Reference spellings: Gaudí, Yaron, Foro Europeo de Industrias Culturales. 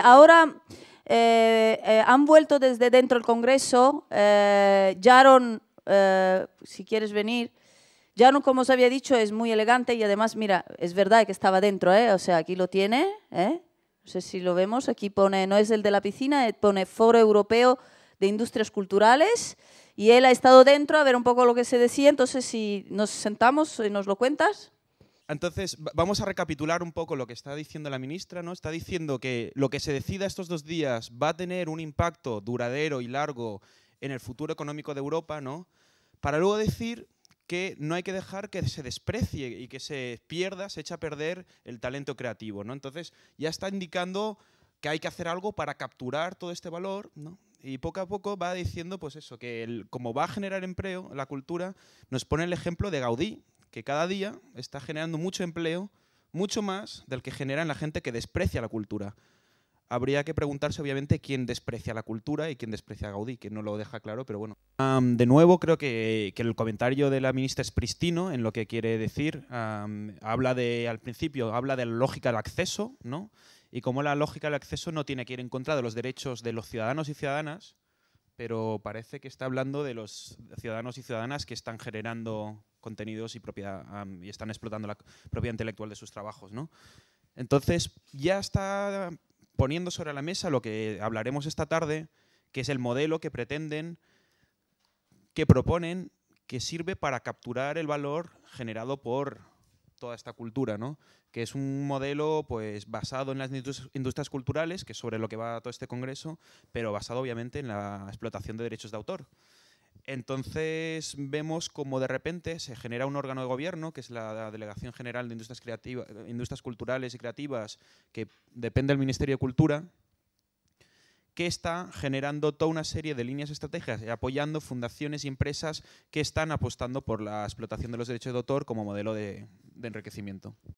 ahora han vuelto desde dentro del Congreso. Yaron, si quieres venir. Yaron, como os había dicho, es muy elegante y además, mira, es verdad que estaba dentro, o sea, aquí lo tiene, no sé si lo vemos, aquí pone, no es el de la piscina, pone Foro Europeo de Industrias Culturales y él ha estado dentro a ver un poco lo que se decía, entonces si nos sentamos y nos lo cuentas. Entonces, vamos a recapitular un poco lo que está diciendo la ministra, ¿no? Está diciendo que lo que se decida estos dos días va a tener un impacto duradero y largo en el futuro económico de Europa, ¿no? Para luego decir que no hay que dejar que se desprecie y que se pierda, se echa a perder el talento creativo, ¿no? Entonces, ya está indicando que hay que hacer algo para capturar todo este valor, ¿no? Y poco a poco va diciendo, pues eso, que como va a generar empleo, la cultura, nos pone el ejemplo de Gaudí, que cada día está generando mucho empleo, mucho más del que generan la gente que desprecia la cultura. Habría que preguntarse, obviamente, quién desprecia la cultura y quién desprecia a Gaudí, que no lo deja claro, pero bueno. De nuevo, creo que el comentario de la ministra es prístino en lo que quiere decir. Al principio, habla de la lógica del acceso, ¿no? Y cómo la lógica del acceso no tiene que ir en contra de los derechos de los ciudadanos y ciudadanas, pero parece que está hablando de los ciudadanos y ciudadanas que están generando contenidos y propiedad, y están explotando la propiedad intelectual de sus trabajos, ¿no? Entonces, ya está poniendo sobre la mesa lo que hablaremos esta tarde, que es el modelo que pretenden, que proponen, que sirve para capturar el valor generado por toda esta cultura, ¿no? Que es un modelo pues basado en las industrias culturales, que es sobre lo que va todo este congreso, pero basado obviamente en la explotación de derechos de autor. Entonces vemos como de repente se genera un órgano de gobierno, que es la Delegación General de Industrias Culturales y Creativas, que depende del Ministerio de Cultura, que está generando toda una serie de líneas estratégicas y apoyando fundaciones y empresas que están apostando por la explotación de los derechos de autor como modelo de enriquecimiento.